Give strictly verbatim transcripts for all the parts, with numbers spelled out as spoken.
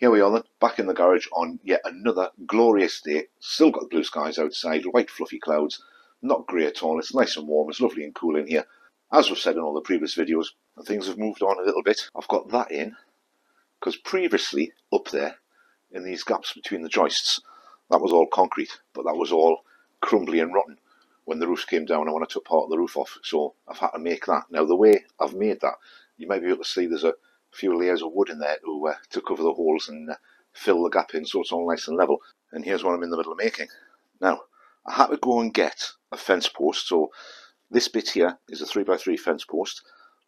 Here we are then, back in the garage on yet another glorious day. Still got the blue skies outside, white fluffy clouds, not grey at all. It's nice and warm, it's lovely and cool in here. As we've said in all the previous videos, things have moved on a little bit. I've got that in, because previously up there, in these gaps between the joists, that was all concrete, but that was all crumbly and rotten when the roofs came down and when I took part of the roof off, so I've had to make that. Now the way I've made that, you may be able to see there's a few layers of wood in there to, uh, to cover the holes and uh, fill the gap in so it's all nice and level. And here's what I'm in the middle of making. Now, I had to go and get a fence post, so this bit here is a three by three fence post.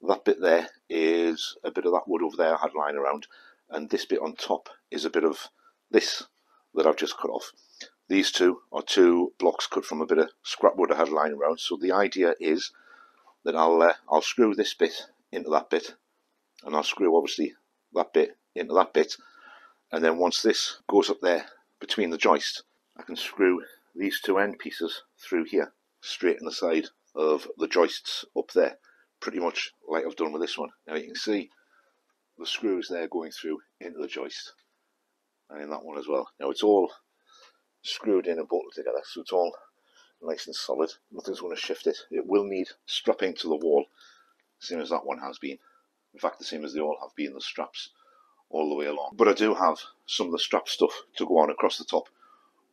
That bit there is a bit of that wood over there I had lying around, and this bit on top is a bit of this that I've just cut off. These two are two blocks cut from a bit of scrap wood I had lying around, so the idea is that I'll, uh, I'll screw this bit into that bit, and I'll screw obviously that bit into that bit, and then once this goes up there between the joist, I can screw these two end pieces through here, straight in the side of the joists up there, pretty much like I've done with this one. Now you can see the screws there going through into the joist, and in that one as well. Now it's all screwed in and bolted together, so it's all nice and solid, nothing's going to shift it. It will need strapping to the wall, same as that one has been. In fact, the same as they all have been, the straps all the way along. But I do have some of the strap stuff to go on across the top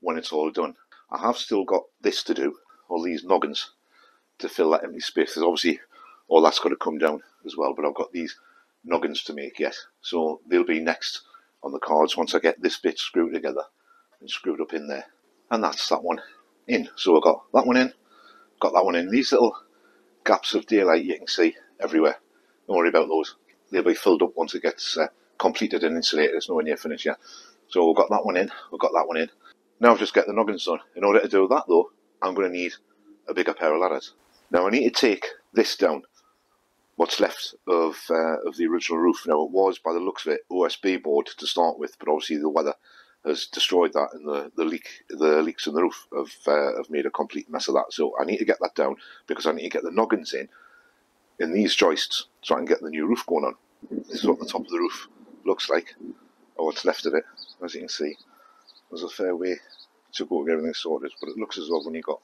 when it's all done. I have still got this to do, all these noggins, to fill that empty space. There's obviously all that's got to come down as well, but I've got these noggins to make yet. So they'll be next on the cards once I get this bit screwed together and screwed up in there. And that's that one in. So I've got that one in, got that one in. These little gaps of daylight you can see everywhere. Don't worry about those, they'll be filled up once it gets uh, completed and insulated. It's nowhere near finished yet. So we've got that one in, we've got that one in. Now I've just got the noggins done. In order to do that though, I'm going to need a bigger pair of ladders. Now I need to take this down, what's left of, uh, of the original roof. Now it was, by the looks of it, O S B board to start with, but obviously the weather has destroyed that, and the, the, leak, the leaks in the roof have, uh, have made a complete mess of that. So I need to get that down because I need to get the noggins in in these joists so I can get the new roof going on. This is what the top of the roof looks like, or what's left of it. As you can see, there's a fair way to go get everything sorted, but it looks as though when you've got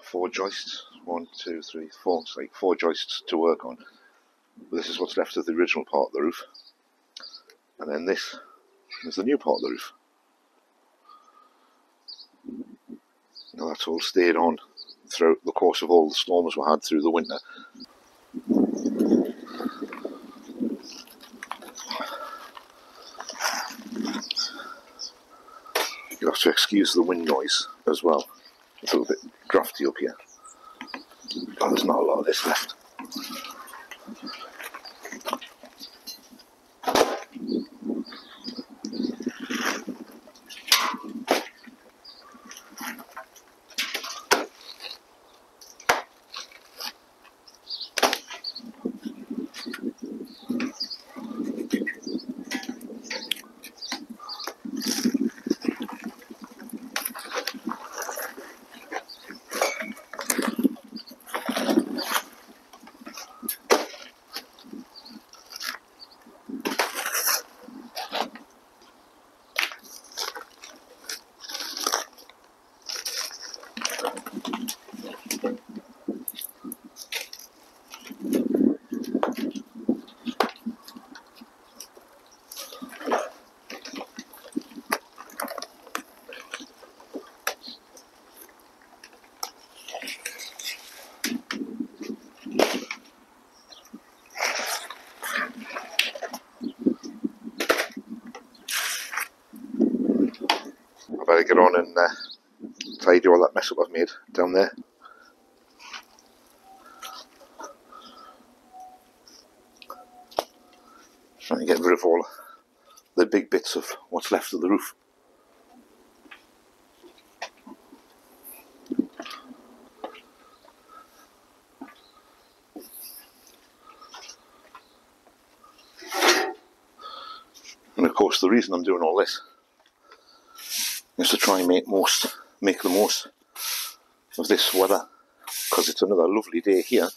four joists, one, two, three, four, it's like four joists to work on. But this is what's left of the original part of the roof, and then this is the new part of the roof. Now that's all stayed on throughout the course of all the storms we had through the winter. You'll have to excuse the wind noise as well. It's a little bit drafty up here. Oh, there's not a lot of this left. I get on and uh, tidy all that mess up I've made down there. Trying to get rid of all the big bits of what's left of the roof. And of course the reason I'm doing all this is to try and make most, make the most of this weather, because it's another lovely day here.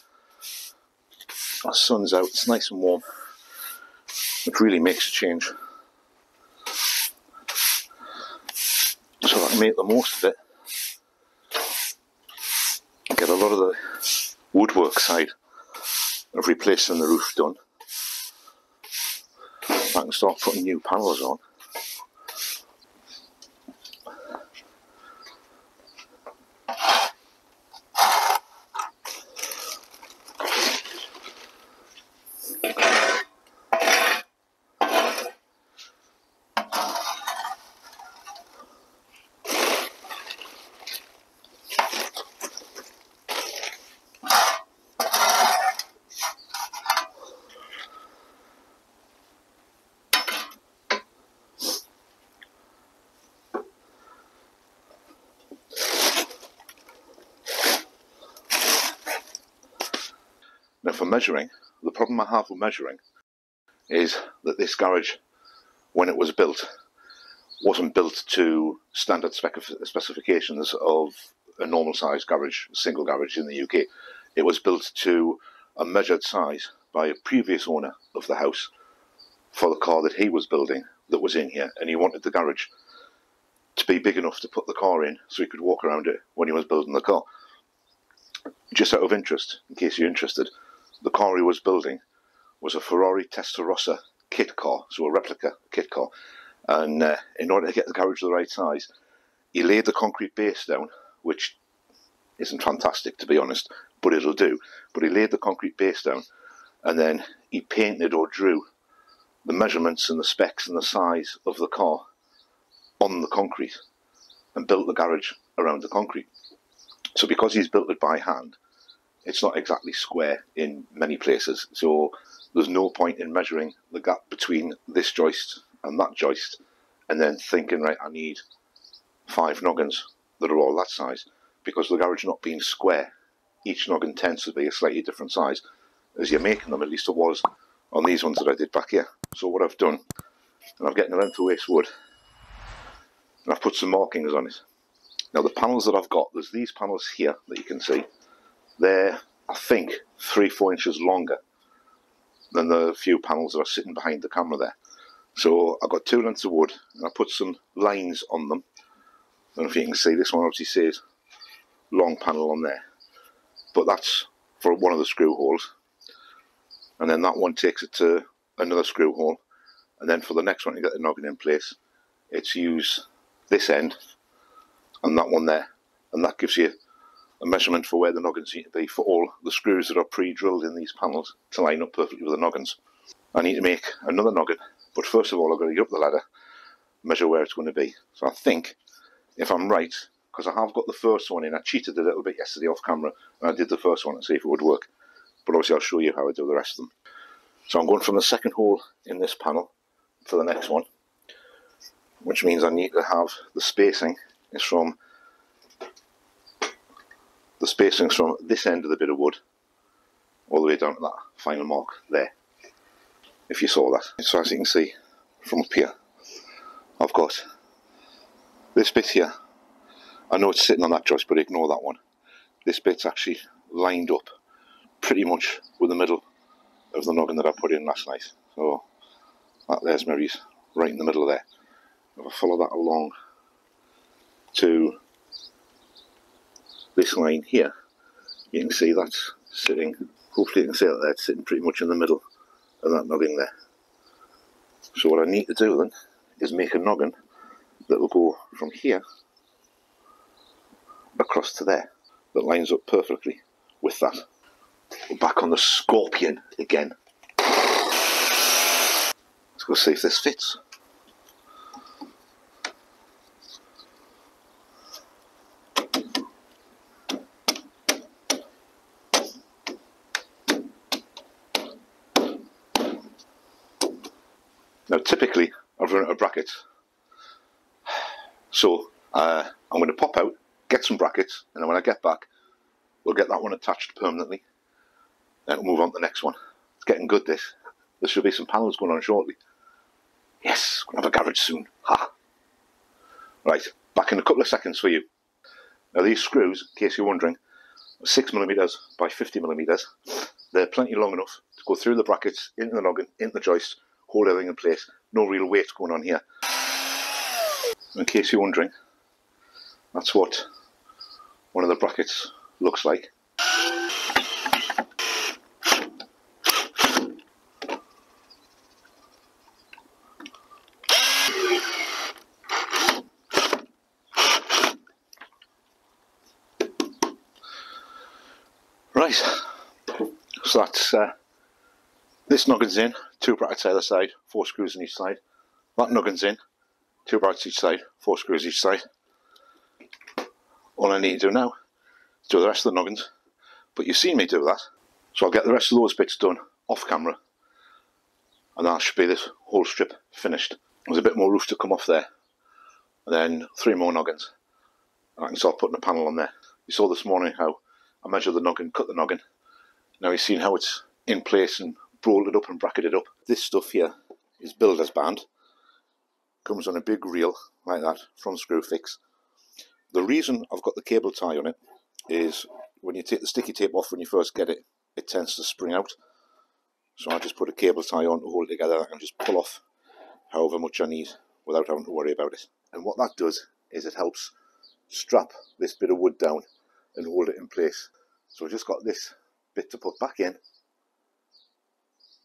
The sun's out, it's nice and warm. It really makes a change so I can make the most of it. Get a lot of the woodwork side of replacing the roof done. I can start putting new panels on. Now for measuring, the problem I have with measuring is that this garage, when it was built, wasn't built to standard spec- specifications of a normal size garage, single garage in the U K. It was built to a measured size by a previous owner of the house for the car that he was building that was in here, and he wanted the garage to be big enough to put the car in so he could walk around it when he was building the car. Just out of interest, in case you're interested, the car he was building was a Ferrari Testarossa kit car, so a replica kit car. And uh, in order to get the garage the right size, he laid the concrete base down, which isn't fantastic to be honest, but it'll do. But he laid the concrete base down, and then he painted or drew the measurements and the specs and the size of the car on the concrete and built the garage around the concrete. So because he's built it by hand, it's not exactly square in many places, so there's no point in measuring the gap between this joist and that joist and then thinking, right, I need five noggins that are all that size, because the garage not being square, each noggin tends to be a slightly different size as you're making them, at least it was on these ones that I did back here. So what I've done, and I've getting a length of waste wood, and I've put some markings on it. Now the panels that I've got, there's these panels here that you can see. They're, I think, three, four inches longer than the few panels that are sitting behind the camera there. So I've got two lengths of wood and I put some lines on them. I don't know if you can see, this one obviously says long panel on there. But that's for one of the screw holes. And then that one takes it to another screw hole. And then for the next one to get the noggin in place, it's use this end and that one there, and that gives you a measurement for where the noggins need to be for all the screws that are pre-drilled in these panels to line up perfectly with the noggins. I need to make another noggin, but first of all I've got to get up the ladder, measure where it's going to be. So I think, if I'm right, because I have got the first one in, I cheated a little bit yesterday off camera, and I did the first one and see if it would work, but obviously I'll show you how I do the rest of them. So I'm going from the second hole in this panel for the next one, which means I need to have the spacing is from the spacings from this end of the bit of wood all the way down to that final mark there, if you saw that. So as you can see from up here, I've got this bit here. I know it's sitting on that joist, but ignore that one. This bit's actually lined up pretty much with the middle of the noggin that I put in last night. So that there's Mary's right in the middle of there. If I follow that along to this line here, you can see that's sitting, hopefully you can see that there, it's sitting pretty much in the middle of that noggin there. So what I need to do then is make a noggin that will go from here across to there, that lines up perfectly with that. We're back on the Scorpion again. Let's go see if this fits. Now typically I've run out of brackets, so uh, I'm going to pop out, get some brackets, and then when I get back we'll get that one attached permanently and we'll move on to the next one. It's getting good this. There should be some panels going on shortly. Yes, we'll have a garage soon. Ha! Right, back in a couple of seconds for you. Now these screws, in case you're wondering, are six millimeter by fifty millimeter. They're plenty long enough to go through the brackets, into the noggin, into the joist, hold everything in place. No real weight going on here. In case you're wondering, That's what one of the brackets looks like. Right, so that's uh, this nugget's in, two brackets either side, four screws on each side. That nugget's in, two brackets each side, four screws each side. All I need to do now is do the rest of the nuggets, but you've seen me do that, so I'll get the rest of those bits done off camera, and that should be this whole strip finished. There's a bit more roof to come off there, and then three more noggins, and I can start putting a panel on there. You saw this morning how I measured the noggin, cut the noggin. Now you've seen how it's in place and bolted up and bracketed up. This stuff here is builder's band, comes on a big reel like that from Screwfix. The reason I've got the cable tie on it is when you take the sticky tape off when you first get it, it tends to spring out. So I just put a cable tie on to hold it together and just pull off however much I need without having to worry about it. And what that does is it helps strap this bit of wood down and hold it in place. So I've just got this bit to put back in,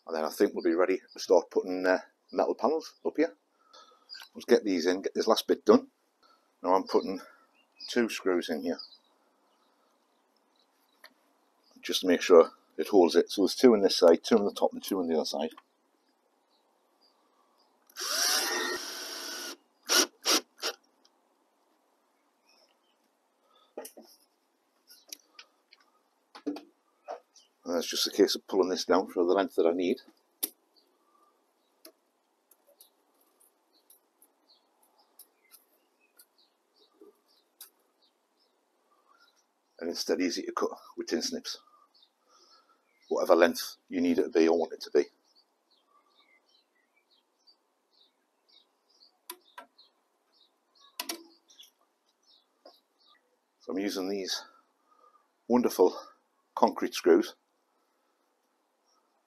and then I think we'll be ready to start putting uh, metal panels up here. Let's get these in, get this last bit done. Now I'm putting two screws in here just to make sure it holds it. So there's two on this side, two on the top and two on the other side. And that's just a case of pulling this down for the length that I need. And it's dead easy to cut with tin snips, whatever length you need it to be or want it to be. So I'm using these wonderful concrete screws,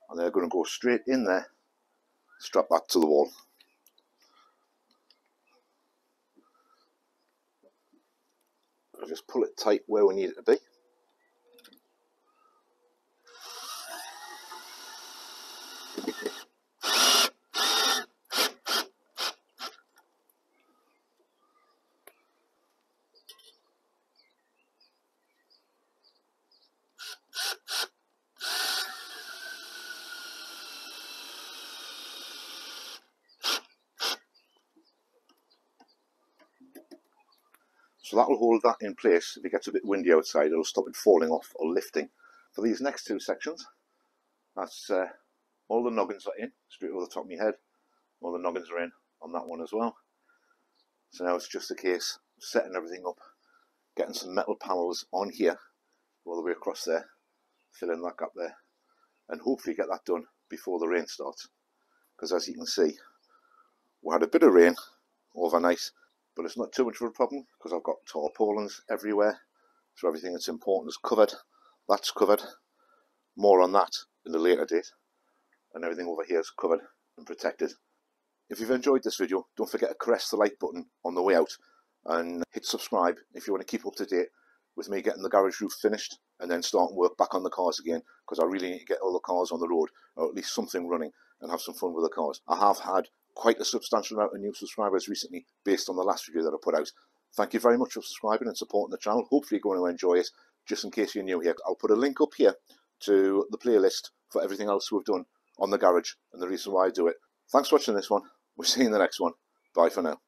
and they're going to go straight in there, strap that to the wall. I'll just pull it tight where we need it to be. So that will hold that in place. If it gets a bit windy outside, it'll stop it falling off or lifting. For these next two sections, that's uh, all the noggins are in, straight over the top of my head. All the noggins are in on that one as well. So now it's just a case of setting everything up, getting some metal panels on here, all the way across there, filling that gap there, and hopefully get that done before the rain starts. Because as you can see, we had a bit of rain overnight, but it's not too much of a problem because I've got tarpaulins everywhere, so everything that's important is covered. That's covered. More on that in a later date. And everything over here is covered and protected. If you've enjoyed this video, don't forget to caress the like button on the way out, and hit subscribe if you want to keep up to date with me getting the garage roof finished and then starting work back on the cars again, because I really need to get all the cars on the road, or at least something running, and have some fun with the cars. I have had quite a substantial amount of new subscribers recently based on the last video that I put out. Thank you very much for subscribing and supporting the channel. Hopefully you're going to enjoy it. Just in case you're new here, I'll put a link up here to the playlist for everything else we've done on the garage and the reason why I do it. Thanks for watching this one. We'll see you in the next one. Bye for now.